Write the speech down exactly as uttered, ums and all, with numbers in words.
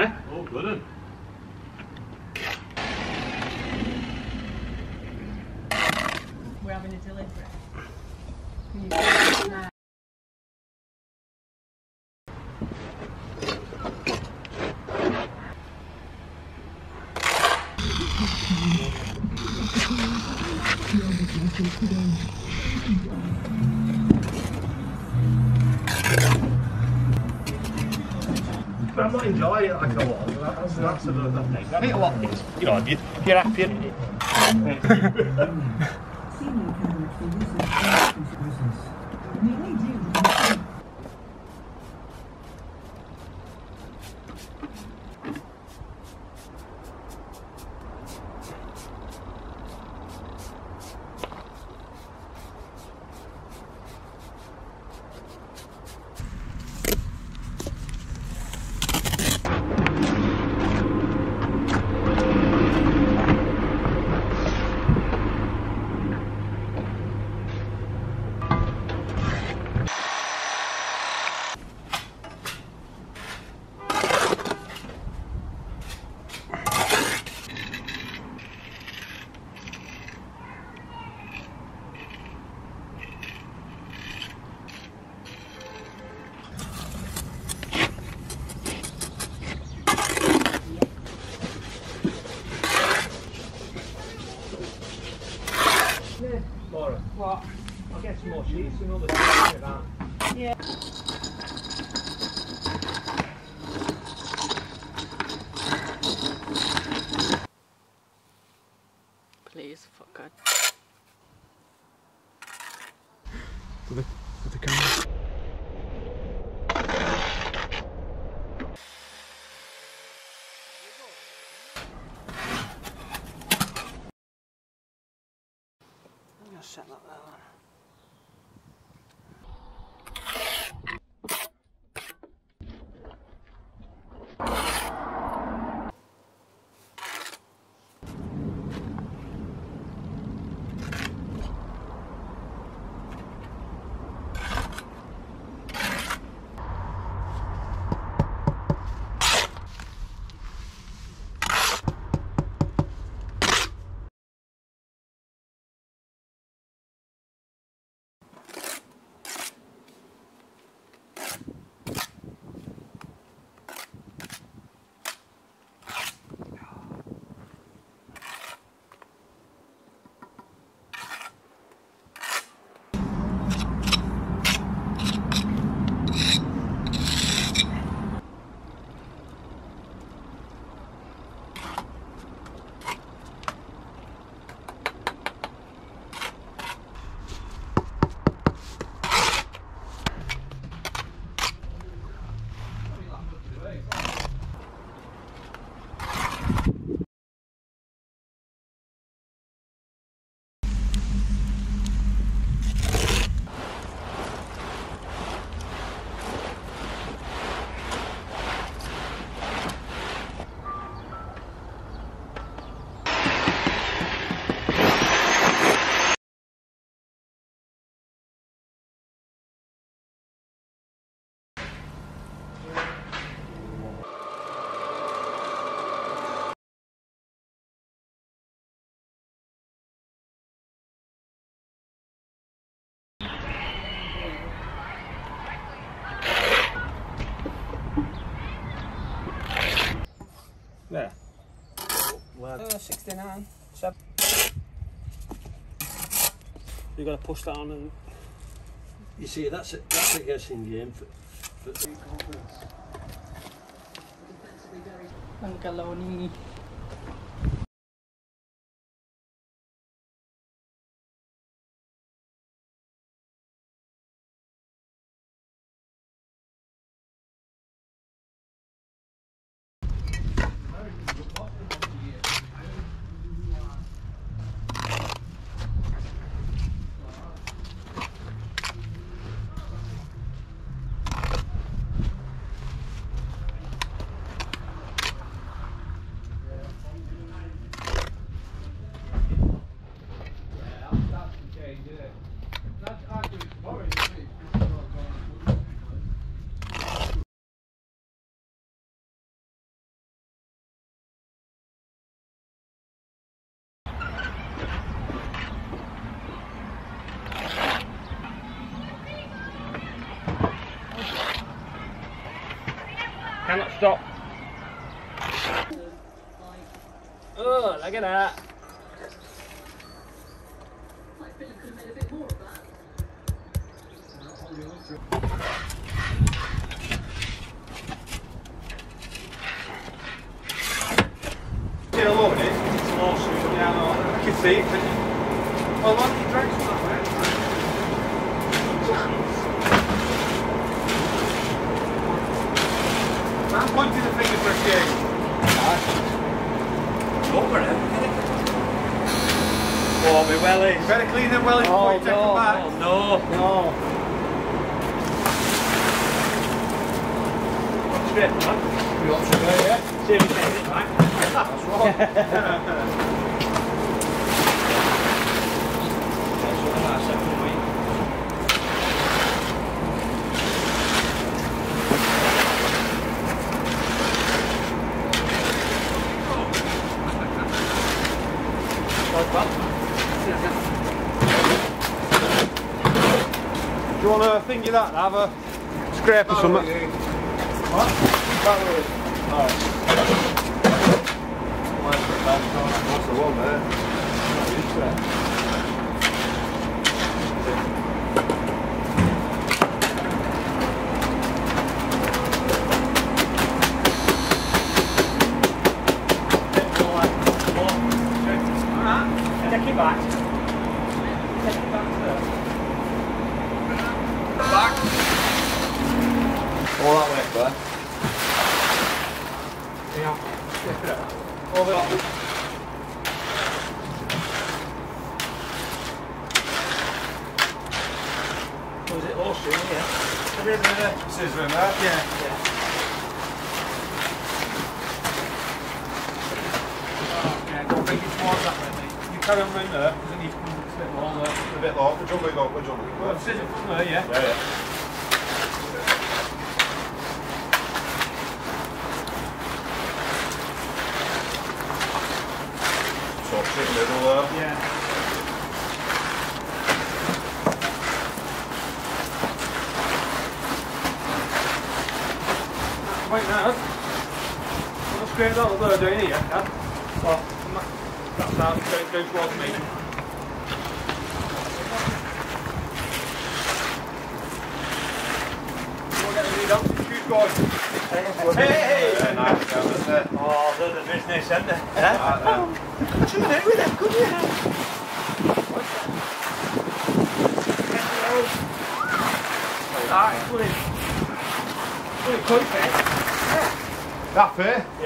Huh? Oh, good one. We're having a delivery. But I'm not enjoying it like I was. That's an absolute thing. I think a lot of things, you know, if you're happy in it. What? I'll get some more cheese and all the stuff like that. Yeah. Please, for God. For the, for the camera. Shut up that one. There. Oh, sixty-nine. So you've got to push that on and... You see, that's a, that's a guessing game for... for... Mangaloni. cannot stop. Oh, look at that. I feel I could have made a bit more of that. See how low it is? It's low, so it's down on. I can see it. Oh, look, it drags from that way. I'm pointing the finger for a shake. Nice. Over it. Oh, my wellies. Better clean them wellies before you take them back. Oh, no. No. Straight, man. You want to go, yeah? See if you take it, right? That's wrong. That's one of our second week. Do you want to think of that and have a scrape or something? Really. What? That way. Alright. That's the one there. Not used to that. Alright. Take it back. Take it back to the back. All that way, bud. Yeah. Check it out. Over. Was it all shooting? Yeah. There is a scissor in there. Yeah. Yeah. Okay, go bring it towards that way, mate. You carry them round there, because then you can a bit more. It's a bit low. We're jumping up, we're jumping up. Well, scissor from there, yeah. Yeah, yeah. Yeah. Right now, I'm not screwing all the down here, Dad. Well, that's how it's going to go towards me. We're going to need up to shoot guys. Hey! Hey! Yeah, nice job, isn't it? Oh, they're the business, isn't they? Yeah. What you doing with it? Could you have? What's that? That's it. That's it. That's it. That's it.